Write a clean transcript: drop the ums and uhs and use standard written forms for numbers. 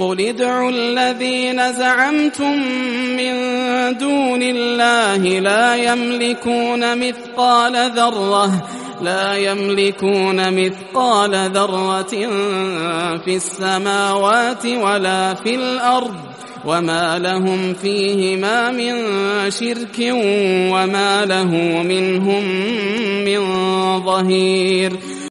قل ادعوا الذين زعمتم من دون الله لا يملكون مثقال ذرة في السماوات ولا في الأرض وما لهم فيهما من شرك وما له منهم من ظهير